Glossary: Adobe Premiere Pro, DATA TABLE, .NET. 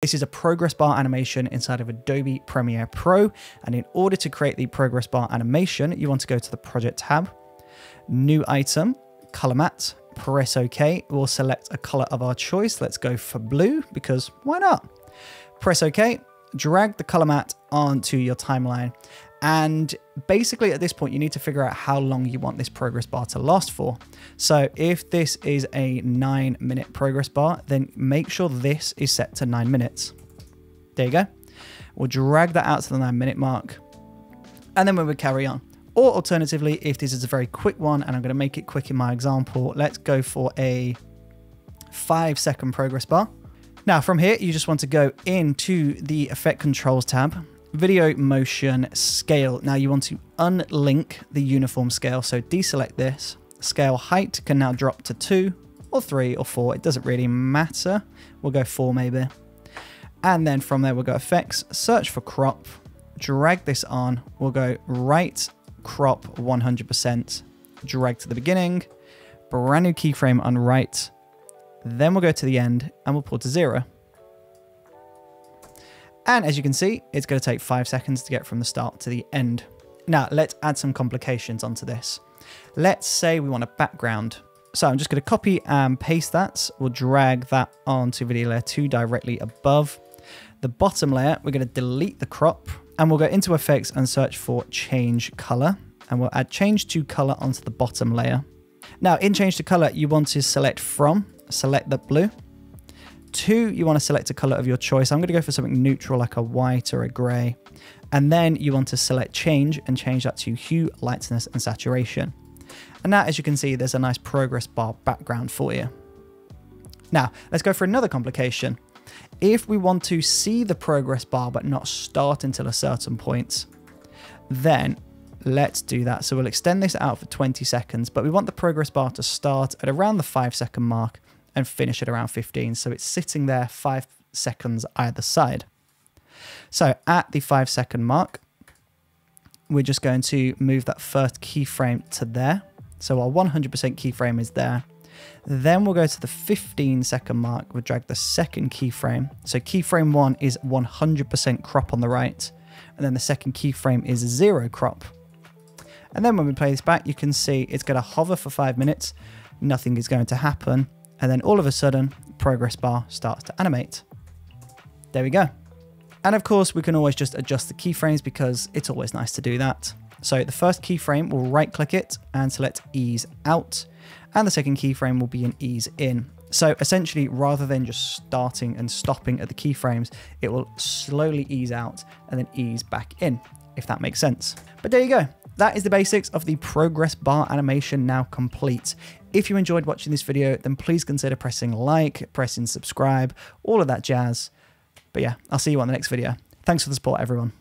This is a progress bar animation inside of Adobe Premiere Pro. And in order to create the progress bar animation, you want to go to the project tab, new item, color matte, press OK. We'll select a color of our choice. Let's go for blue because why not? Press OK, drag the color matte onto your timeline. And basically at this point, you need to figure out how long you want this progress bar to last for. So if this is a 9-minute progress bar, then make sure this is set to 9 minutes. There you go. We'll drag that out to the 9-minute mark. And then we would carry on. Or alternatively, if this is a very quick one, and I'm going to make it quick in my example, let's go for a 5-second progress bar. Now from here, you just want to go into the Effect Controls tab, Video Motion Scale. Now you want to unlink the uniform scale. So deselect this. Scale height can now drop to 2 or 3 or 4. It doesn't really matter. We'll go 4 maybe. And then from there, we'll go effects, search for crop, drag this on. We'll go right crop 100%, drag to the beginning, brand new keyframe on right. Then we'll go to the end and we'll pull to 0. And as you can see, it's going to take 5 seconds to get from the start to the end. Now let's add some complications onto this. Let's say we want a background. So I'm just going to copy and paste that. We'll drag that onto video layer 2 directly above. The bottom layer, we're going to delete the crop and we'll go into effects and search for change color. And we'll add change to color onto the bottom layer. Now in change to color, you want to select from, select the blue. 2, you want to select a color of your choice. I'm going to go for something neutral like a white or a gray. And then you want to select change and change that to hue, lightness and saturation. And now, as you can see, there's a nice progress bar background for you. Now let's go for another complication. If we want to see the progress bar, but not start until a certain point, then let's do that. So we'll extend this out for 20 seconds, but we want the progress bar to start at around the 5-second mark and finish at around 15. So it's sitting there 5 seconds either side. So at the 5-second mark, we're just going to move that first keyframe to there. So our 100% keyframe is there. Then we'll go to the 15-second mark. We'll drag the second keyframe. So keyframe 1 is 100% crop on the right. And then the second keyframe is 0 crop. And then when we play this back, you can see it's going to hover for 5 minutes. Nothing is going to happen. And then all of a sudden, progress bar starts to animate. There we go. And of course, we can always just adjust the keyframes because it's always nice to do that. So the first keyframe, we'll right click it and select ease out. And the second keyframe will be an ease in. So essentially, rather than just starting and stopping at the keyframes, it will slowly ease out and then ease back in, if that makes sense. But there you go. That is the basics of the progress bar animation now complete. If you enjoyed watching this video, then please consider pressing like, pressing subscribe, all of that jazz. But yeah, I'll see you on the next video. Thanks for the support, everyone.